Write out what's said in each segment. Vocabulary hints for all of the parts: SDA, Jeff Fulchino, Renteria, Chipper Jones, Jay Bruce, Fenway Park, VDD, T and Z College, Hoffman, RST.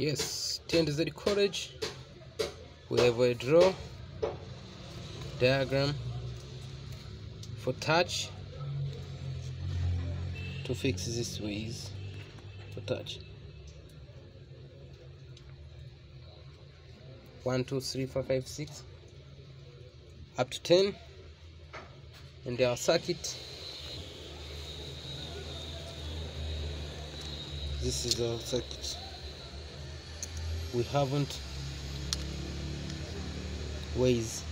Yes, T and Z College. We have a draw diagram for touch to fix this ways for touch. 1, 2, 3, 4, 5, 6 up to 10, and our circuit. This is our circuit. We haven't ways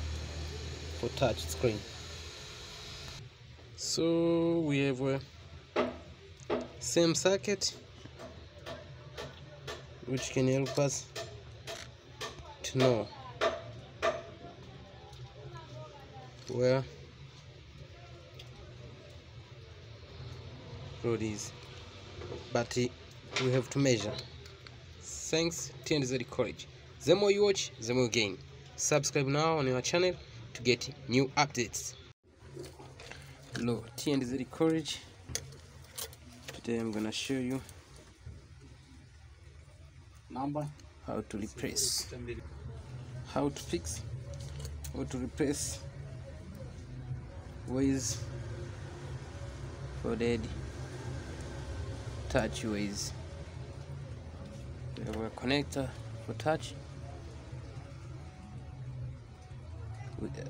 for touch screen, so we have a same circuit which can help us to know where road is, but we have to measure. Thanks, T and Z College. The more you watch, the more you gain. Subscribe now on our channel to get new updates. Hello, T and Z College. Today I'm gonna show you how to replace, how to fix, how to replace ways for dead touch ways. We have a connector for touch.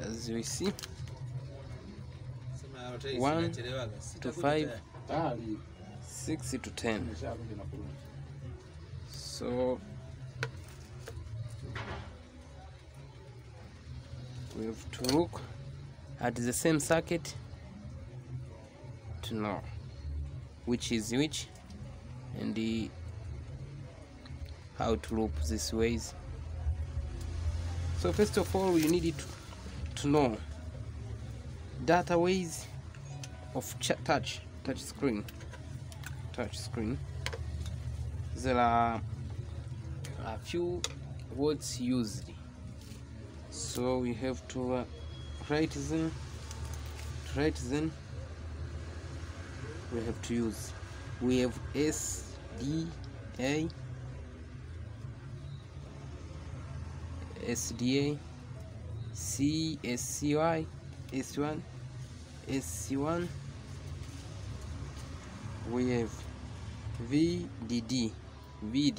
As we see, 1 to 5, 6 to 10. So we have to look at the same circuit to know which is which and how to loop these ways. So first of all, we need to know data ways of touch screen. There are a few words used, so we have to write them. We have to use, we have SDA, SCY, S1, SC1. We have VDD. We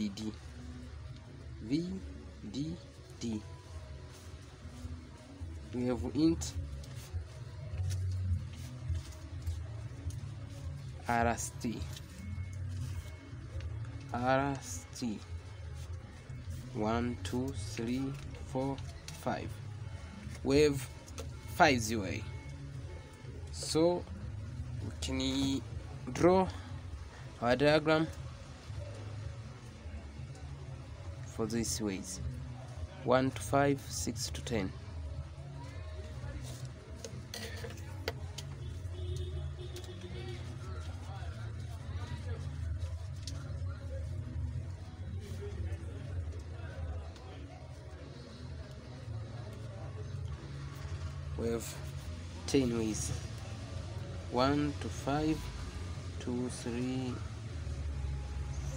have int, RST. 1, 2, 3, 4, 5. We have 5 ZOA, so we can draw our diagram for these ways: 1 to 5, 6 to 10. We have 10 ways: 1 to 5, 2, 3,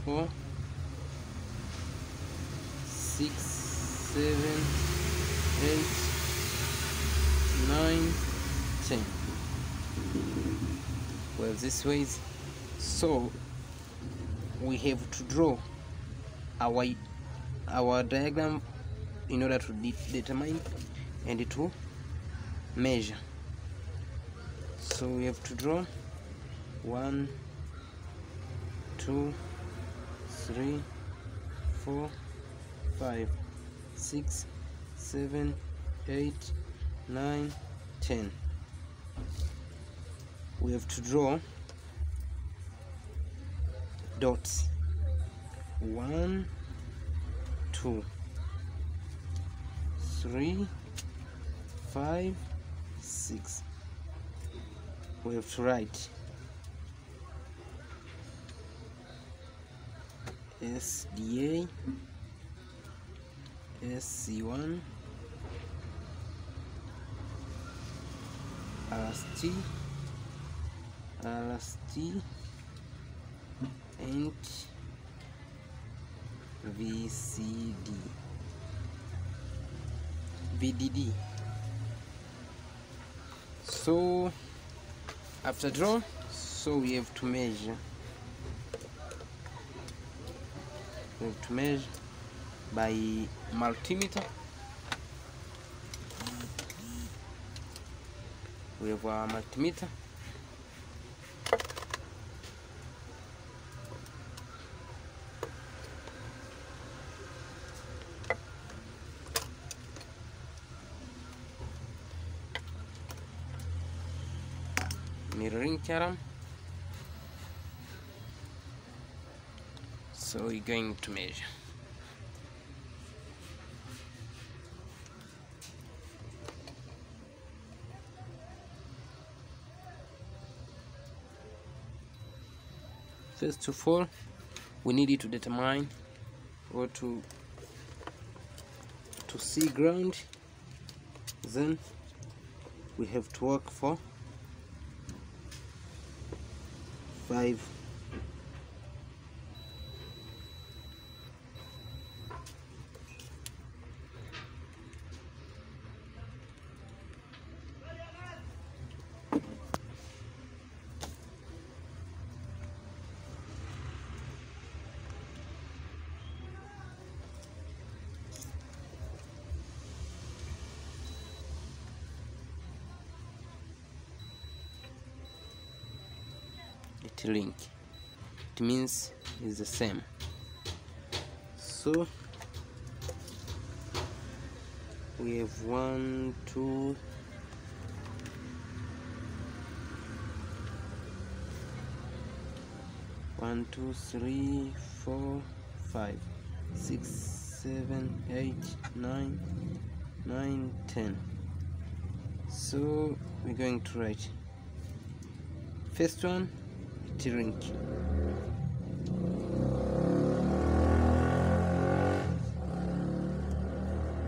4, 6, 7, 8, 9, 10. Well, this ways, so we have to draw our diagram in order to determine and to measure. So we have to draw 1, 2, 3, 4, 5, 6, 7, 8, 9, 10. We have to draw dots. 1, 2, 3, 5, 6. We have to write SDA, SC1, RST, and VDD. So after draw, so we have to measure. We have to measure by multimeter. We have our multimeter. Mirroring theorem. So we're going to measure. First of all, we need to determine or to see ground. Then we have to work for 5 link. It means it's the same. So we have 1, 2, 1, 2, 3, 4, 5, 6, 7, 8, 9, 10. So we're going to write first one, T-ring.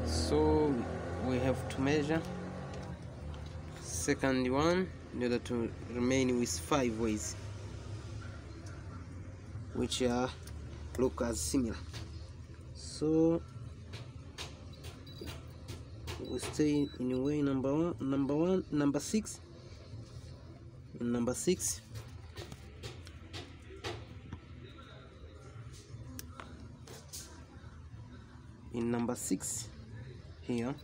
So we have to measure second one in order to remain with 5 ways which are look as similar. So we stay in way number six. In number 6 here,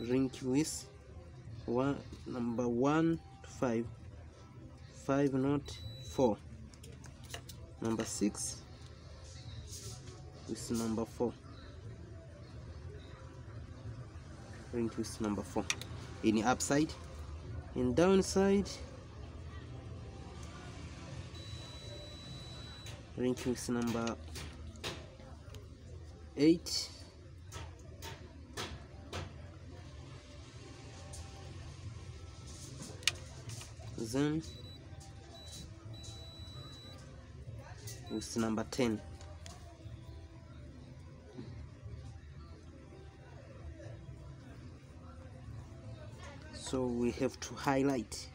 ring with number 1 to 5, 5 not 4. Number 6 with number 4, ring with number 4 in the upside. In downside, ring with number 8, then with number 10. So we have to highlight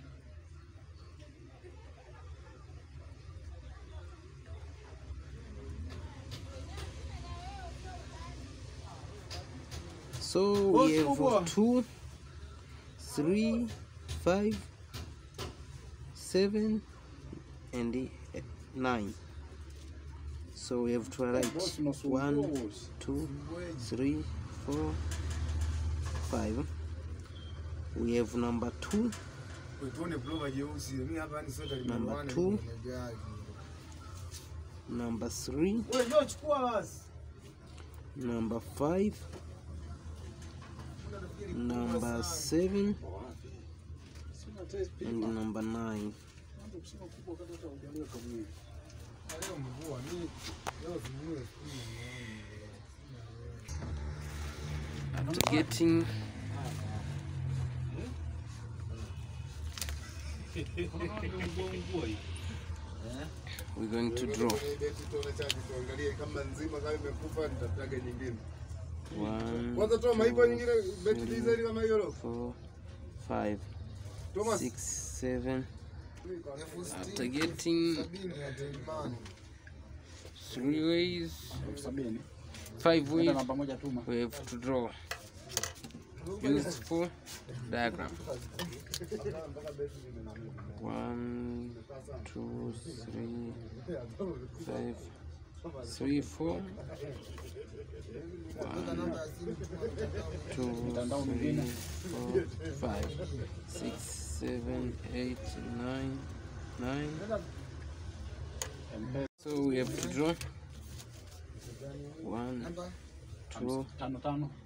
so we have 2, 3, 5, 7 and 9. So we have to highlight 1, 2, 3, 4, 5. We have number 2, number 3, number 5, number 7, and number 9. After getting we're going to draw 1, 2, 3, 4, 5, six, 7. After getting 3 ways, 5 ways, we have to draw useful diagram. 1, 2, 3, 5. 3, 4. 1, 2, 3, 4, 5, 6, 7, 8, 9. So we have to draw 1, 2, 3, 4, 5,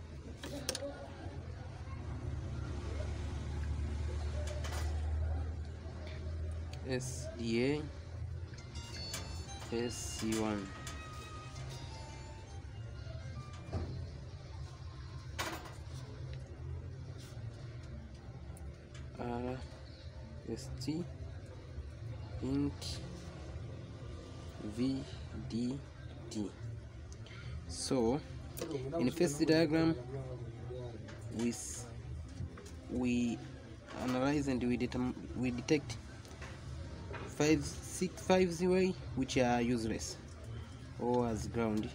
SDA SC1. ST ink VDT. So in the first diagram we analyze and we detect 5, 6, 5 away which are useless or as ground.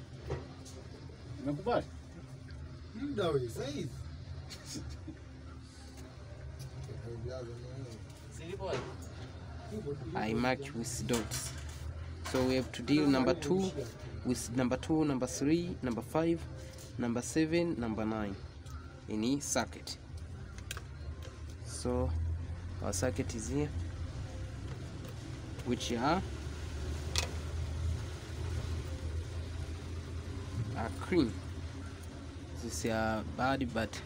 I marked with dots. So we have to deal number 2 with number 2, number 3, number 5, number 7, number 9 in the circuit. So our circuit is here, which are cream. This is bad, but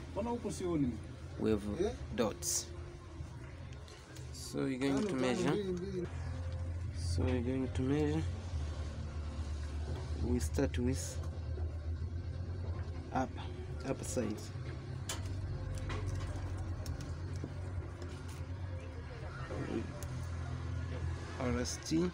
we have dots. So you're going to measure. We start with upper side. RST.